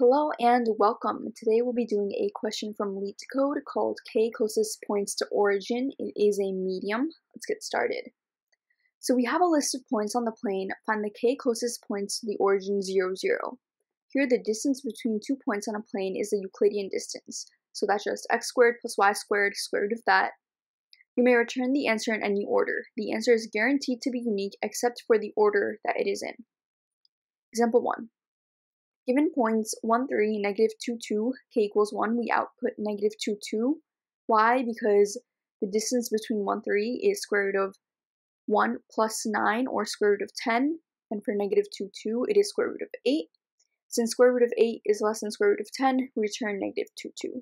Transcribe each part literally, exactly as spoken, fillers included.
Hello and welcome. Today we'll be doing a question from LeetCode called K Closest Points to Origin. It is a medium. Let's get started. So we have a list of points on the plane. Find the K closest points to the origin zero, zero. Here the distance between two points on a plane is the Euclidean distance. So that's just x squared plus y squared, square root of that. You may return the answer in any order. The answer is guaranteed to be unique except for the order that it is in. Example one. Given points one, three, negative two, two, k equals one, we output negative two, two. Why? Because the distance between one, three is square root of one plus nine, or square root of ten. And for negative two, two, it is square root of eight. Since square root of eight is less than square root of ten, we return negative two, two.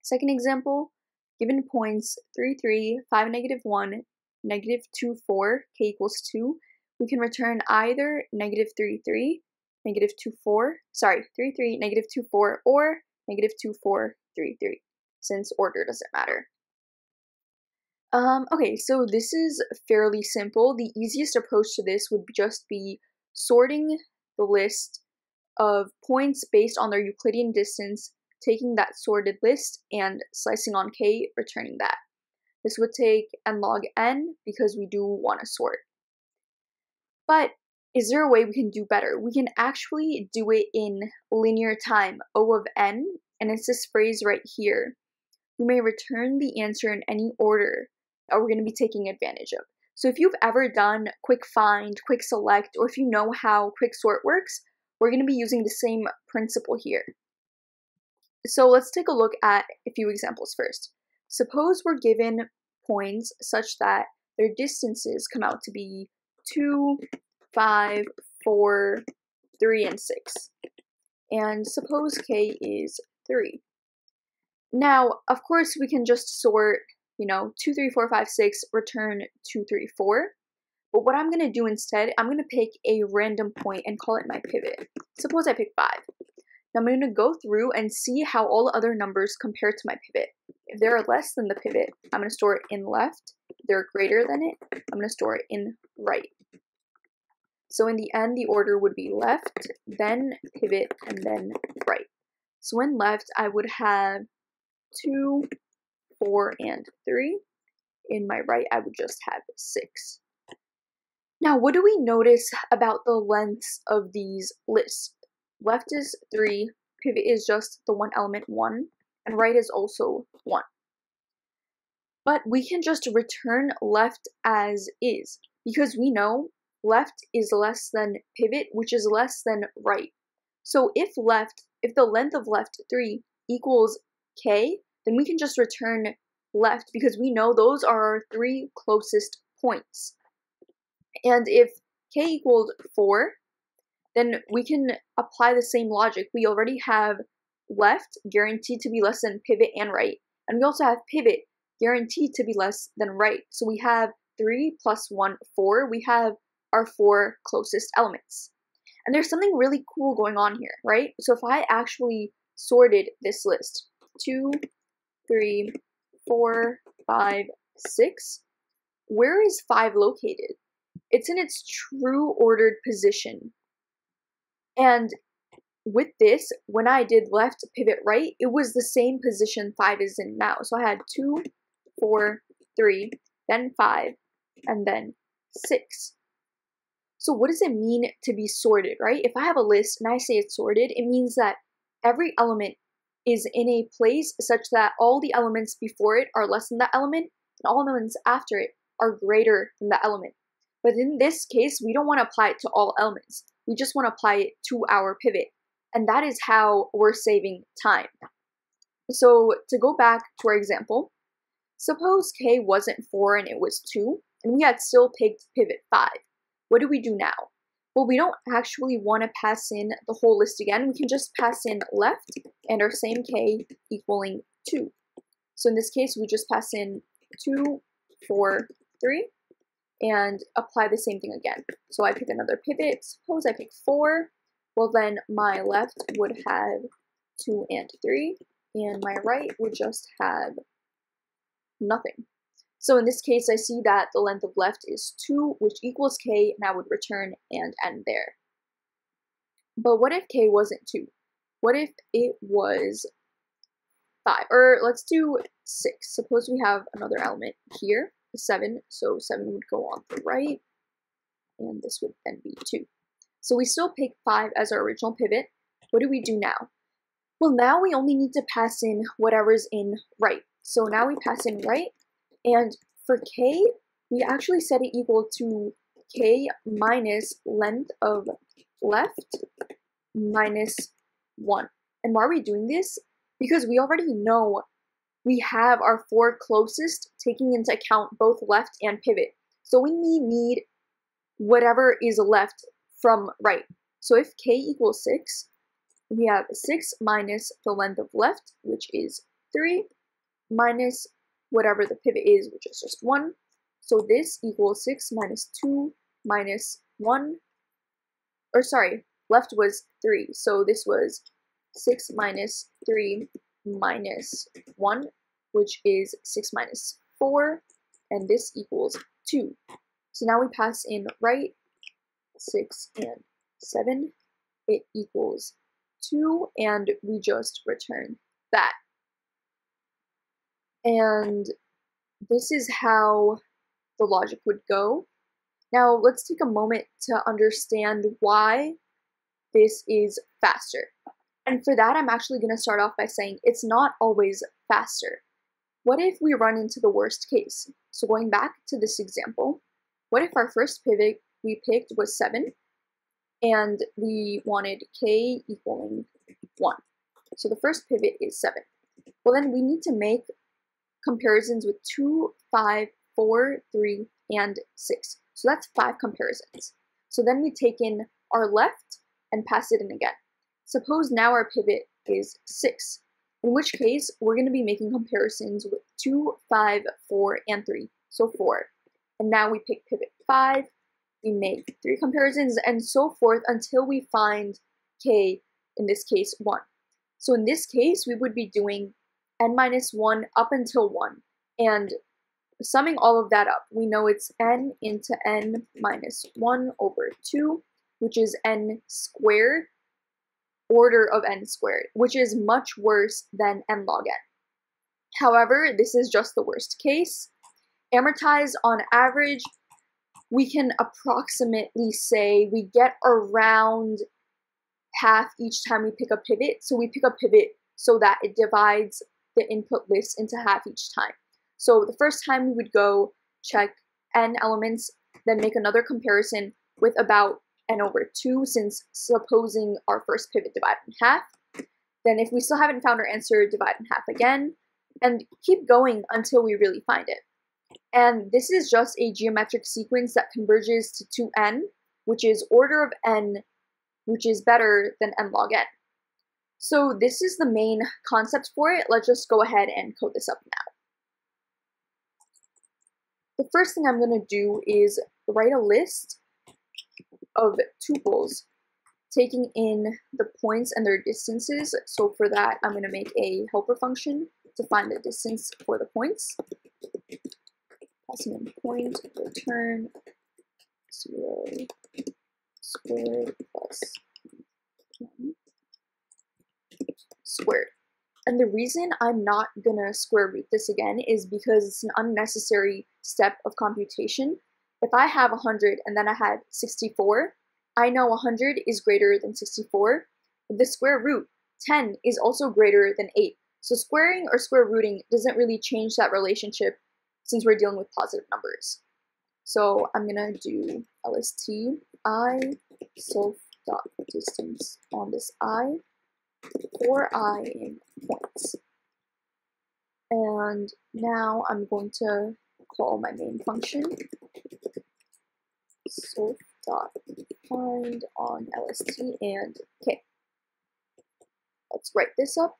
Second example. Given points three, three, five, negative one, negative two, four, k equals two, we can return either negative three, three, negative two, four, sorry, three, three, negative two, four, or negative two, four, three, three, since order doesn't matter. Um, okay, so this is fairly simple. The easiest approach to this would just be sorting the list of points based on their Euclidean distance, taking that sorted list and slicing on k, returning that. This would take n log n because we do want to sort. But is there a way we can do better? We can actually do it in linear time, O of n, and it's this phrase right here. You may return the answer in any order that we're going to be taking advantage of. So if you've ever done quick find, quick select, or if you know how quick sort works, we're going to be using the same principle here. So let's take a look at a few examples first. Suppose we're given points such that their distances come out to be two, five, four, three, and six. And suppose k is three. Now, of course, we can just sort, you know, two, three, four, five, six, return two, three, four. But what I'm going to do instead, I'm going to pick a random point and call it my pivot. Suppose I pick five. Now I'm going to go through and see how all other numbers compare to my pivot. If they're less than the pivot, I'm going to store it in left. If they're greater than it, I'm going to store it in right. So in the end, the order would be left, then pivot, and then right. So in left, I would have two, four, and three. In my right, I would just have six. Now, what do we notice about the lengths of these lists? Left is three, pivot is just the one element one, and right is also one. But we can just return left as is, because we know left is less than pivot, which is less than right. So if left, if the length of left, three, equals k, then we can just return left because we know those are our three closest points. And if k equaled four, then we can apply the same logic. We already have left guaranteed to be less than pivot and right. And we also have pivot guaranteed to be less than right. So we have three plus one, four. We have our four closest elements. And there's something really cool going on here, right? So if I actually sorted this list, two, three, four, five, six, where is five located? It's in its true ordered position. And with this, when I did left, pivot, right, it was the same position five is in now. So I had two, four, three, then five, and then six. So what does it mean to be sorted, right? If I have a list and I say it's sorted, it means that every element is in a place such that all the elements before it are less than that element, and all elements after it are greater than that element. But in this case, we don't want to apply it to all elements. We just want to apply it to our pivot. And that is how we're saving time. So to go back to our example, suppose k wasn't four and it was two, and we had still picked pivot five. What do we do now? Well, we don't actually want to pass in the whole list again. We can just pass in left and our same k equaling two. So in this case, we just pass in two, four, three, and apply the same thing again. So I pick another pivot. Suppose I pick four. Well, then my left would have two and three, and my right would just have nothing. So in this case, I see that the length of left is two, which equals k, and I would return and end there. But what if k wasn't two? What if it was five? Or let's do six. Suppose we have another element here, seven. So seven would go on the right, and this would then be two. So we still pick five as our original pivot. What do we do now? Well, now we only need to pass in whatever's in right. So now we pass in right, and for k, we actually set it equal to k minus length of left minus one. And why are we doing this? Because we already know we have our four closest taking into account both left and pivot. So we need whatever is left from right. So if k equals six, we have six minus the length of left, which is three, minus whatever the pivot is, which is just one. So this equals six minus two minus one, or sorry, left was three. So this was six minus three minus one, which is six minus four, and this equals two. So now we pass in right, six and seven, it equals two, and we just return that. And this is how the logic would go. Now let's take a moment to understand why this is faster. And for that, I'm actually going to start off by saying it's not always faster. What if we run into the worst case? So going back to this example, what if our first pivot we picked was seven, and we wanted k equaling one? So the first pivot is seven. Well, then we need to make comparisons with two, five, four, three, and six. So that's five comparisons. So then we take in our left and pass it in again. Suppose now our pivot is six, in which case we're going to be making comparisons with two, five, four, and three, so four. And now we pick pivot five, we make three comparisons, and so forth until we find k, in this case, one. So in this case, we would be doing n minus one up until one, and summing all of that up, we know it's n into n minus one over two, which is n squared, order of n squared, which is much worse than n log n. However, this is just the worst case. Amortized on average, we can approximately say we get around half each time we pick a pivot. So we pick a pivot so that it divides the input list into half each time. So the first time we would go check n elements, then make another comparison with about n over two, since supposing our first pivot divided in half. Then if we still haven't found our answer, divide in half again, and keep going until we really find it. And this is just a geometric sequence that converges to two n, which is order of n, which is better than n log n. So this is the main concept for it. Let's just go ahead and code this up now. The first thing I'm going to do is write a list of tuples taking in the points and their distances. So for that, I'm going to make a helper function to find the distance for the points. Passing in point, return zero squared plus one squared. And the reason I'm not gonna square root this again is because it's an unnecessary step of computation. If I have one hundred and then I had sixty-four, I know one hundred is greater than sixty-four. The square root, ten, is also greater than eight. So squaring or square rooting doesn't really change that relationship, since we're dealing with positive numbers. So I'm gonna do lst I self dot distance on this I for I in points. And now I'm going to call my main function self dot find on lst and k. Let's write this up.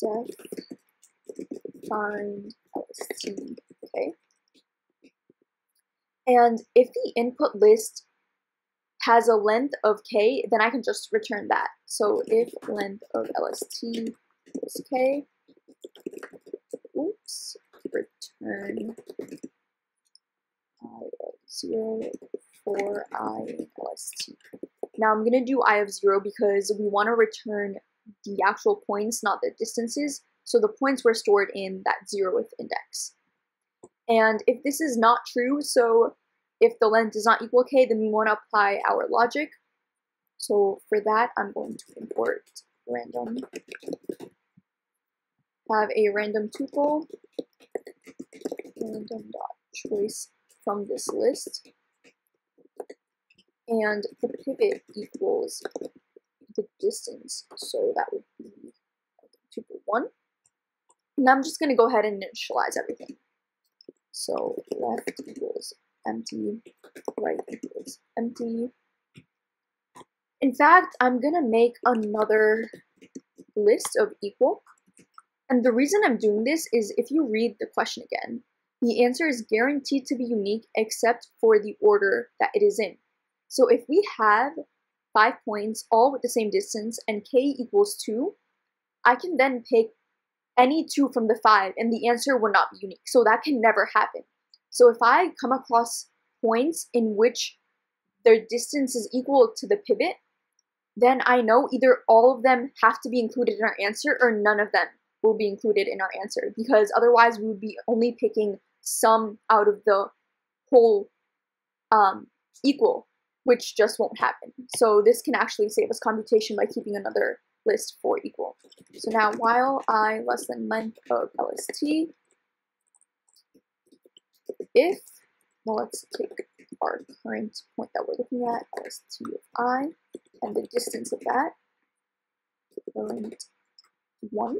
Def find lst k. And if the input list has a length of k, then I can just return that. So if length of lst is k, oops, return I of zero for I in lst. Now I'm going to do I of zero because we want to return the actual points, not the distances. So the points were stored in that zeroth index. And if this is not true, so if the length does not equal k, then we want to apply our logic. So for that, I'm going to import random, have a random tuple, random dot choice from this list, and the pivot equals the distance, so that would be tuple one. And I'm just going to go ahead and initialize everything. So left equals empty, right equals empty. In fact, I'm going to make another list of equal. And the reason I'm doing this is if you read the question again, the answer is guaranteed to be unique except for the order that it is in. So if we have five points, all with the same distance, and k equals two, I can then pick any two from the five, and the answer will not be unique. So that can never happen. So if I come across points in which their distance is equal to the pivot, then I know either all of them have to be included in our answer or none of them will be included in our answer, because otherwise we would be only picking some out of the whole um, equal, which just won't happen. So this can actually save us computation by keeping another list for equal. So now while I less than length of L S T, if, well, let's take our current point that we're looking at, L S T of I, and the distance of that, current one.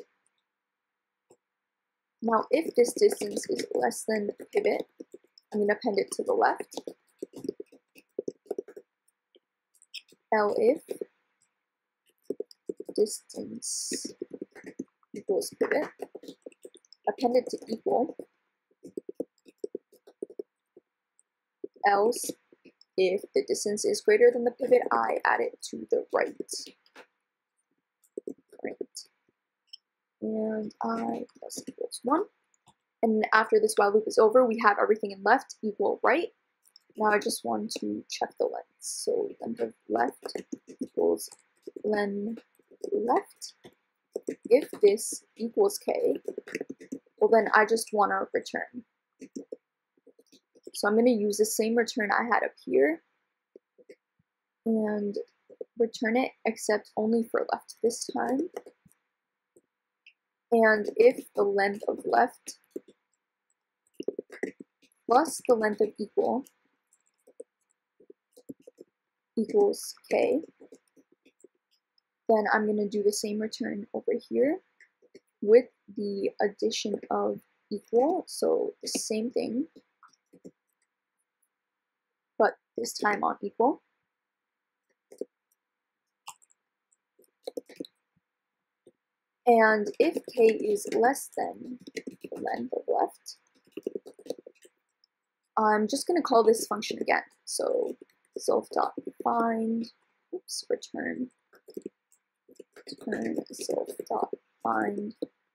Now if this distance is less than the pivot, I'm going to append it to the left. L if distance equals pivot, append it to equal, else if the distance is greater than the pivot, I add it to the right. Right. And I plus equals one. And after this while loop is over, we have everything in left equal right. Now I just want to check the length. So length of left equals len left. If this equals k, well then I just want to return. So I'm going to use the same return I had up here and return it, except only for left this time. And if the length of left plus the length of equal equals k, then I'm going to do the same return over here with the addition of equal, so the same thing, but this time on equal. And if k is less than the length of left, I'm just going to call this function again. So self.find, oops, return, return self.find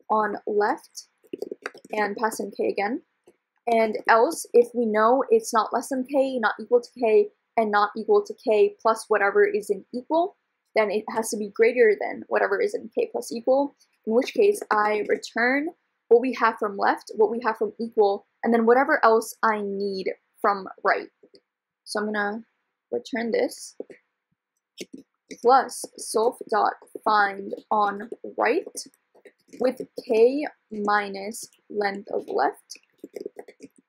on left, and pass in k again. And else, if we know it's not less than k, not equal to k, and not equal to k plus whatever is in equal, then it has to be greater than whatever is in k plus equal, in which case I return what we have from left, what we have from equal, and then whatever else I need from right. So I'm gonna return this, plus self.find on right with k minus length of left,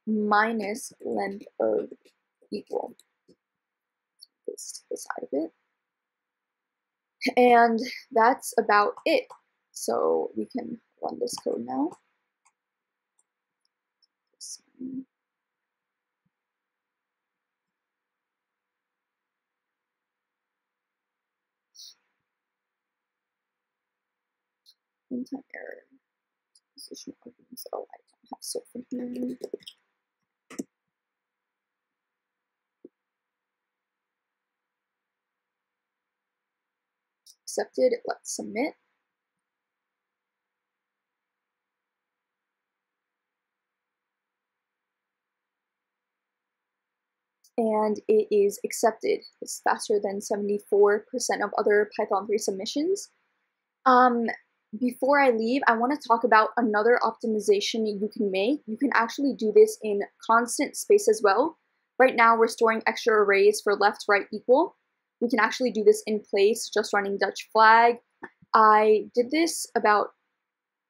minus length of equal, this to the side of it, and that's about it. So we can run this code now. Runtime error. Position arguments. Oh, I don't have so many. Accepted, let's submit. and it is accepted. It's faster than seventy-four percent of other Python three submissions. Um, before I leave, I want to talk about another optimization you can make. You can actually do this in constant space as well. Right now, we're storing extra arrays for left, right, equal. We can actually do this in place, just running Dutch flag. I did this about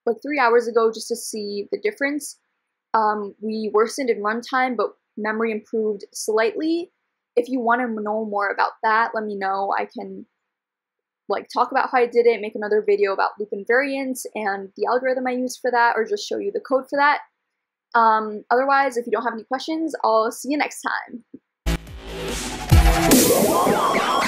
like three hours ago just to see the difference. Um, we worsened in runtime, but memory improved slightly. If you want to know more about that, let me know. I can like talk about how I did it, make another video about loop invariance and the algorithm I use for that, or just show you the code for that. Um, otherwise, if you don't have any questions, I'll see you next time.